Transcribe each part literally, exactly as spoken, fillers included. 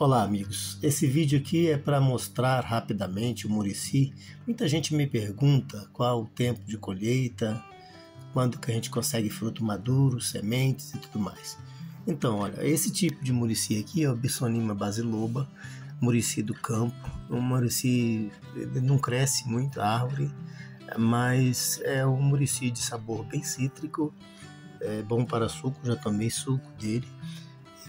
Olá amigos, esse vídeo aqui é para mostrar rapidamente o murici. Muita gente me pergunta qual o tempo de colheita, quando que a gente consegue fruto maduro, sementes e tudo mais. Então olha, esse tipo de murici aqui é o Bissonima basiloba, murici do campo. O murici não cresce muito a árvore, mas é um murici de sabor bem cítrico, é bom para suco, já tomei suco dele.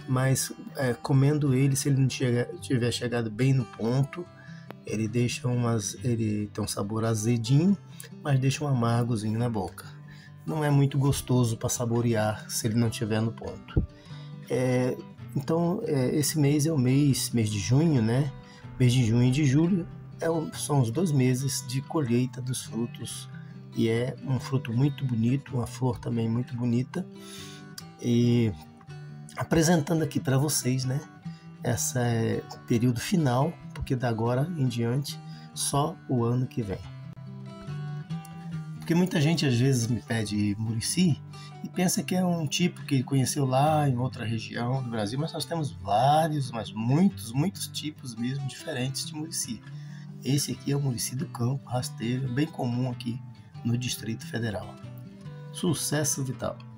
Mas é, comendo ele, se ele não chega, tiver chegado bem no ponto, ele deixa umas, ele tem um sabor azedinho, mas deixa um amargozinho na boca. Não é muito gostoso para saborear se ele não tiver no ponto. É, então é, esse mês é o mês, mês de junho, né? Mês de junho e de julho é o, são os dois meses de colheita dos frutos, e é um fruto muito bonito, uma flor também muito bonita. E apresentando aqui para vocês, né, esse é o período final, porque da agora em diante, só o ano que vem. Porque muita gente às vezes me pede murici e pensa que é um tipo que conheceu lá em outra região do Brasil, mas nós temos vários, mas muitos, muitos tipos mesmo diferentes de murici. Esse aqui é o murici do campo, rasteiro, bem comum aqui no Distrito Federal. Sucesso vital!